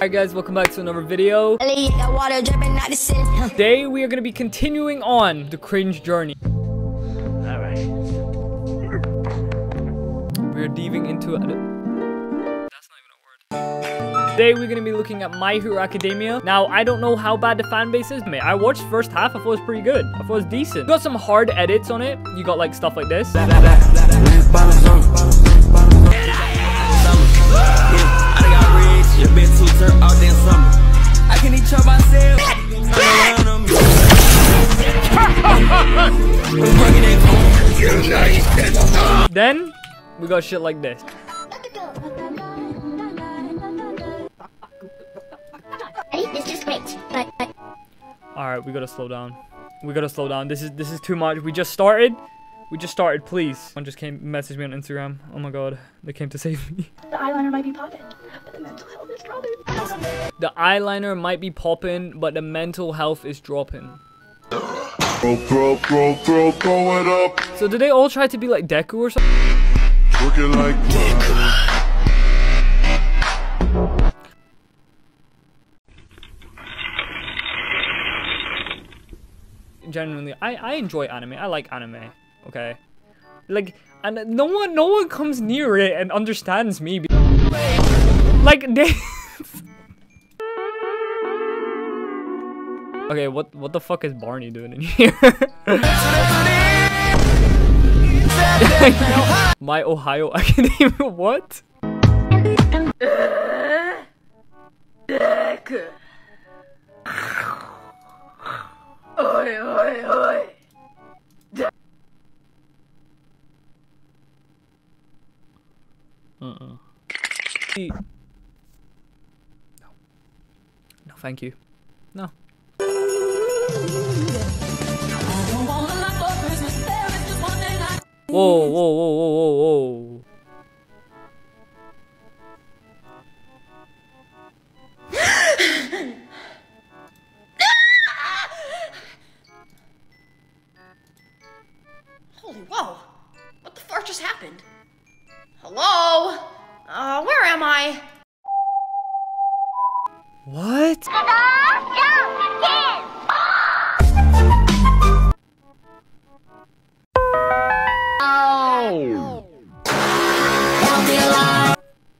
Alright guys, welcome back to another video. Today we are going to be continuing on the cringe journey. Alright. We are diving into... That's not even a word. Today we're going to be looking at My Hero Academia. Now, I don't know how bad the fan base is, mate. I watched first half, I thought it was pretty good. I thought it was decent. You got some hard edits on it. You got like stuff like this. Then we got shit like this. All right, we gotta slow down. We gotta slow down. This is too much. We just started. Please, someone just came messaged me on Instagram. Oh my god, they came to save me. The eyeliner might be popping, but the mental health is dropping. The eyeliner might be popping, but the mental health is dropping. Throw it up. So did they all try to be like Deku or something? Looking like Deku. Genuinely, I enjoy anime. I like anime. Okay, like, and no one comes near it and understands me. Like they. Okay, what the fuck is Barney doing in here? My Ohio Academia, what? No, thank you. No. Whoa, whoa, whoa, whoa, whoa, whoa. Holy whoa. What the fuck just happened? Hello? Where am I? What?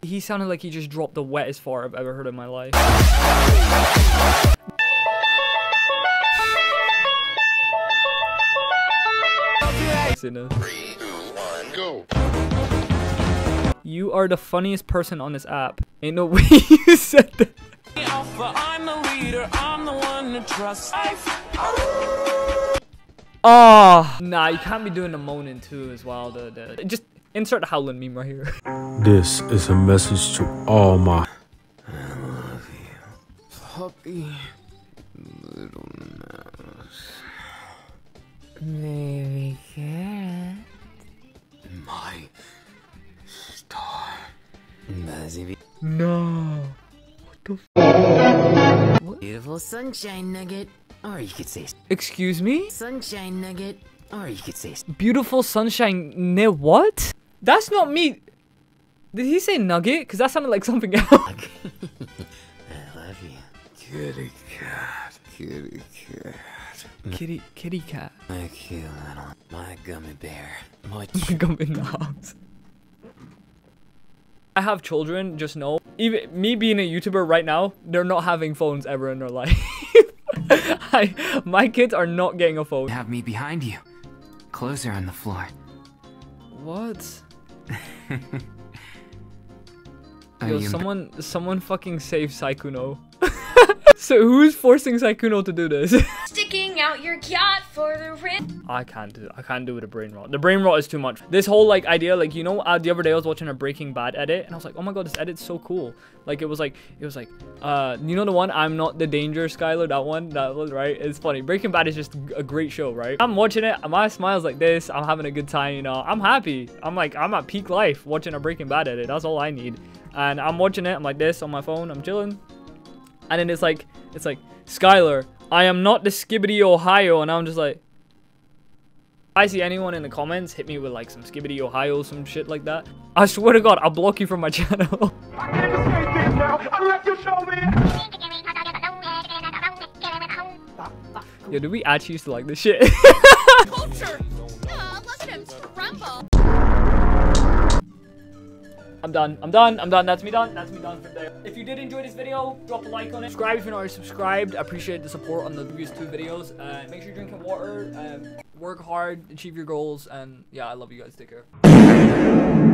He sounded like he just dropped the wettest fart I've ever heard in my life. Sinner. 3, 2, 1, go. You are the funniest person on this app. Ain't no way you said that. I'm the leader, I'm the one to trust. Oh, nah, you can't be doing the moaning too as well. Just insert the howling meme right here. This is a message to all my. I love you, puppy, little mouse, baby cat, my star, Mazzy. No, what the f? Beautiful sunshine nugget. Or you could say, excuse me? Sunshine nugget. Or you could say, beautiful sunshine. Ne what? That's not me. Did he say nugget? Because that sounded like something else. I love you. Kitty cat. Kitty cat. Kitty cat. My cute little. My gummy bear. My gummy knobs. I have children, just know. Even me being a YouTuber right now, they're not having phones ever in their life. My kids are not getting a phone. Have me behind you. Closer on the floor. What? Yo, someone fucking save Saikuno. So who's forcing Saikuno to do this? Sticking out your cat for the rib. I can't do with a brain rot. The brain rot is too much. This whole like idea, like, you know, the other day I was watching a Breaking Bad edit and I was like, oh my god, this edit's so cool. Like it was like you know the one, I'm not the danger, Skyler, that one, right? It's funny. Breaking Bad is just a great show, right? I'm watching it, my smile's like this, I'm having a good time, you know. I'm happy. I'm at peak life watching a Breaking Bad edit. That's all I need. And I'm watching it, I'm like this on my phone, I'm chilling. And then it's like, Skyler, I am not the Skibbity Ohio. And I'm just like, if I see anyone in the comments, hit me with like some Skibbity Ohio, some shit like that. I swear to God, I'll block you from my channel. I can't escape this now. Unless you show me. Yo, do we actually used to like this shit? Culture. Look at him scramble. I'm done. That's me done for today. If you did enjoy this video, drop a like on it. Subscribe if you're not already subscribed. I appreciate the support on the previous two videos. Make sure you're drinking water. Work hard, achieve your goals, and yeah, I love you guys. Take care.